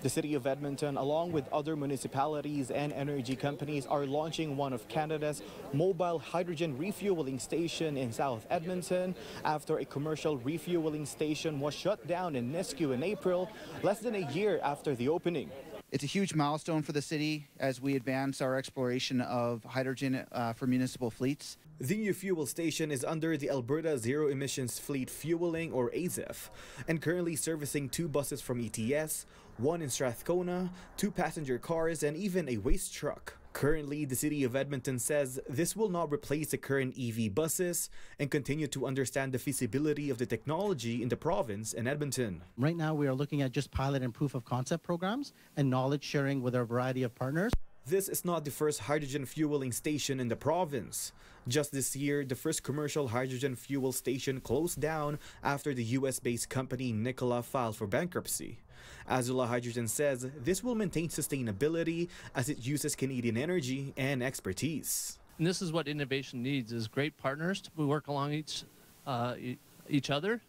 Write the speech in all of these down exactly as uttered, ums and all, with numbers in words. The city of Edmonton, along with other municipalities and energy companies, are launching one of Canada's mobile hydrogen refueling stations in South Edmonton. After a commercial refueling station was shut down in Nisku in April, less than a year after the opening. It's a huge milestone for the city as we advance our exploration of hydrogen uh, for municipal fleets. The new fuel station is under the Alberta Zero Emissions Fleet Fueling, or A Z E F, and currently servicing two buses from E T S, one in Strathcona, two passenger cars, and even a waste truck. Currently, the city of Edmonton says this will not replace the current E V buses and continue to understand the feasibility of the technology in the province and Edmonton. Right now, we are looking at just pilot and proof of concept programs and knowledge sharing with our variety of partners. This is not the first hydrogen fueling station in the province. Just this year, the first commercial hydrogen fuel station closed down after the U S-based company Nikola filed for bankruptcy. Azolla Hydrogen says this will maintain sustainability as it uses Canadian energy and expertise. And this is what innovation needs, is great partners to work along each, uh, each other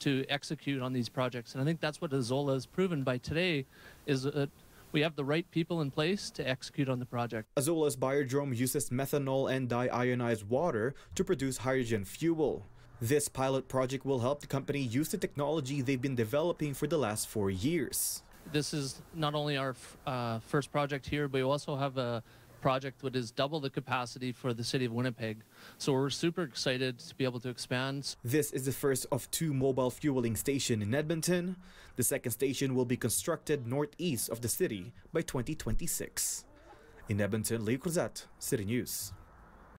to execute on these projects. And I think that's what Azolla has proven by today, is that we have the right people in place to execute on the project. Azolla's Biodrome uses methanol and di-ionized water to produce hydrogen fuel. This pilot project will help the company use the technology they've been developing for the last four years. This is not only our uh, first project here, but we also have a project that is double the capacity for the city of Winnipeg. So we're super excited to be able to expand. This is the first of two mobile fueling stations in Edmonton. The second station will be constructed northeast of the city by twenty twenty-six. In Edmonton, Leo Cruzat, City News.